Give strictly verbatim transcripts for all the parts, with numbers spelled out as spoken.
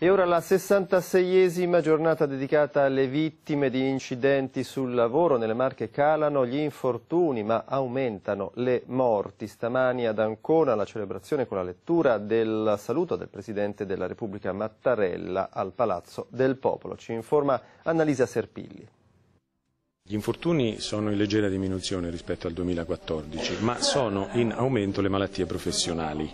E ora la sessantaseiesima giornata dedicata alle vittime di incidenti sul lavoro. Nelle Marche calano gli infortuni ma aumentano le morti. Stamani ad Ancona la celebrazione con la lettura del saluto del Presidente della Repubblica Mattarella al Palazzo del Popolo. Ci informa Annalisa Serpilli. Gli infortuni sono in leggera diminuzione rispetto al duemilaquattordici, ma sono in aumento le malattie professionali.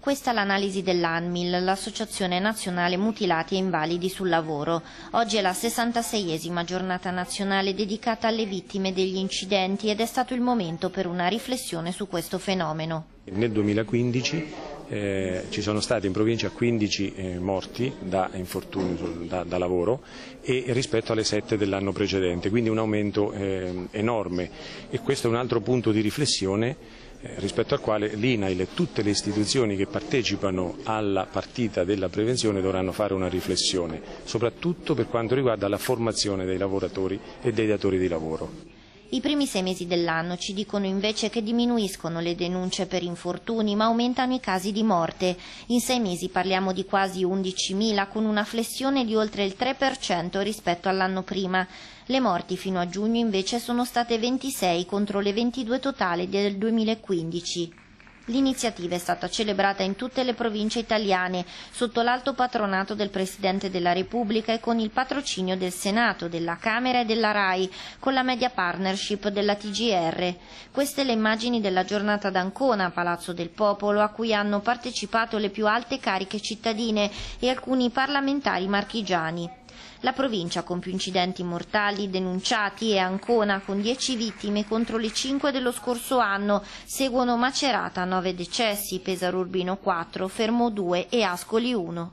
Questa è l'analisi dell'ANMIL, l'Associazione Nazionale Mutilati e Invalidi sul Lavoro. Oggi è la sessantaseiesima giornata nazionale dedicata alle vittime degli incidenti ed è stato il momento per una riflessione su questo fenomeno. Nel duemilaquindici eh, ci sono stati in provincia quindici eh, morti da infortuni da, da lavoro e rispetto alle sette dell'anno precedente, quindi un aumento eh, enorme, e questo è un altro punto di riflessione rispetto al quale l'INAIL e tutte le istituzioni che partecipano alla partita della prevenzione dovranno fare una riflessione, soprattutto per quanto riguarda la formazione dei lavoratori e dei datori di lavoro. I primi sei mesi dell'anno ci dicono invece che diminuiscono le denunce per infortuni ma aumentano i casi di morte. In sei mesi parliamo di quasi undicimila, con una flessione di oltre il tre per cento rispetto all'anno prima. Le morti fino a giugno invece sono state ventisei contro le ventidue totali del duemilaquindici. L'iniziativa è stata celebrata in tutte le province italiane, sotto l'alto patronato del Presidente della Repubblica e con il patrocinio del Senato, della Camera e della RAI, con la media partnership della T G R. Queste le immagini della giornata d'Ancona, Palazzo del Popolo, a cui hanno partecipato le più alte cariche cittadine e alcuni parlamentari marchigiani. La provincia con più incidenti mortali denunciati è Ancona, con dieci vittime contro le cinque dello scorso anno. Seguono Macerata, nove decessi, Pesaro Urbino quattro, Fermo due e Ascoli uno.